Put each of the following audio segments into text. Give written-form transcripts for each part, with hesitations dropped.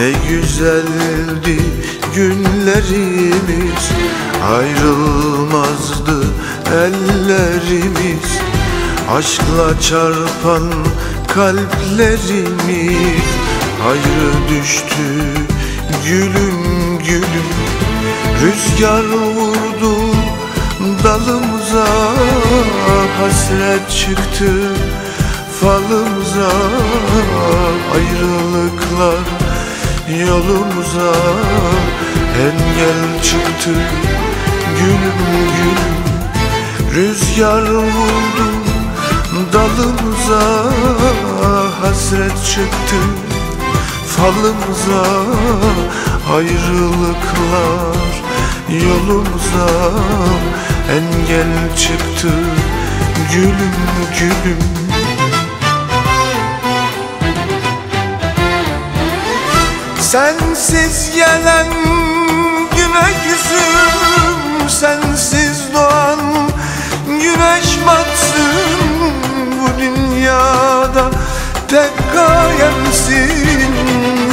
Ne güzeldi günlerimiz, ayrılmazdı ellerimiz, aşkla çarpan kalplerimiz. Ayrı düştü gülüm gülüm, rüzgar vurdu dalımıza, hasret çıktı falımıza, ayrılıklar yolumuza, engel çıktı gülüm gülüm, rüzgar vurdu dalımıza, hasret çıktı falımıza, ayrılıklar yolumuza, engel çıktı gülüm gülüm. Sensiz gelen güne yüzüm, sensiz doğan güneş batsın, bu dünyada tek gayemsin,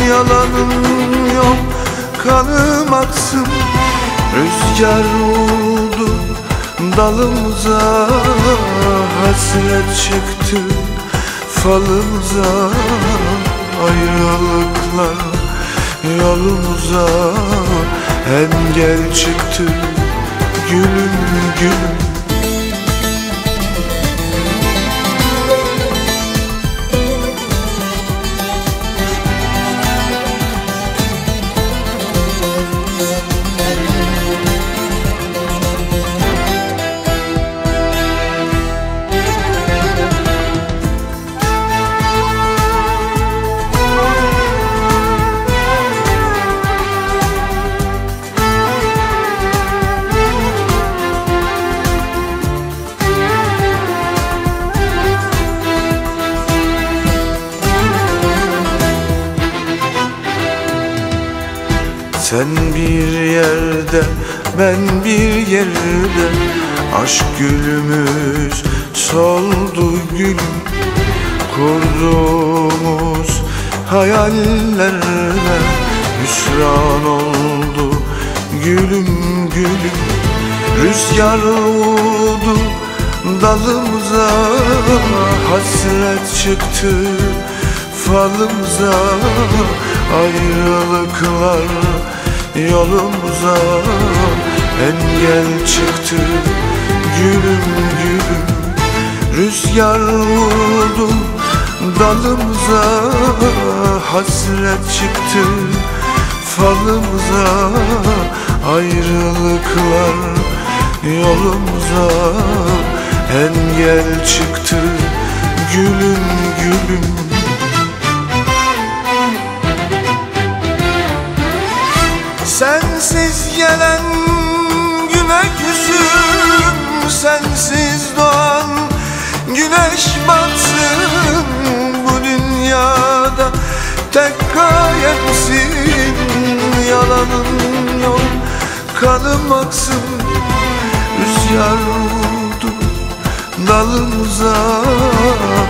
yalanım yok kanım aksın, rüzgar oldu dalımıza, hasret çıktı falımıza, ayrılıklar yolumuza, engel çıktı gülüm gülüm. Sen bir yerde, ben bir yerde, aşk gülümüz soldu gülüm, kurduğumuz hayallerle hüsran oldu gülüm gülüm, rüzgar oldu dalımıza, hasret çıktı falımıza, ayrılıklar yolumuza, engel çıktı gülüm gülüm, rüzgar vurdu dalımıza, hasret çıktı falımıza, ayrılıklar yolumuza, engel çıktı gülüm gülüm. Sensiz gelen güne küsüm, sensiz doğan güneş batsın, bu dünyada tek gayemsin, yalanım yok kanım aksın, rüzgar vurdu dalımıza,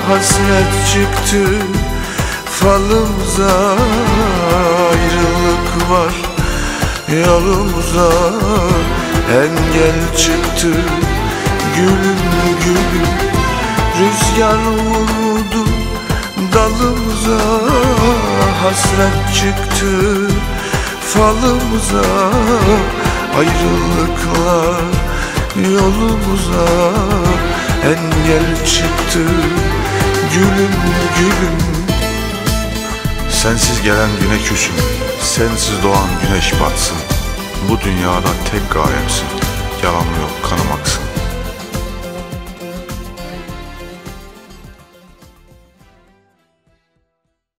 hasret çıktı falımıza, ayrılık var yolumuza, engel çıktı gülüm gülüm, rüzgar vurdu dalımıza, hasret çıktı falımıza, ayrılıklar yolumuza, engel çıktı gülüm gülüm. Sensiz gelen güne küsüm, sensiz doğan güneş batsın, bu dünyada tek gayemsin, yalanım yok kanım aksın,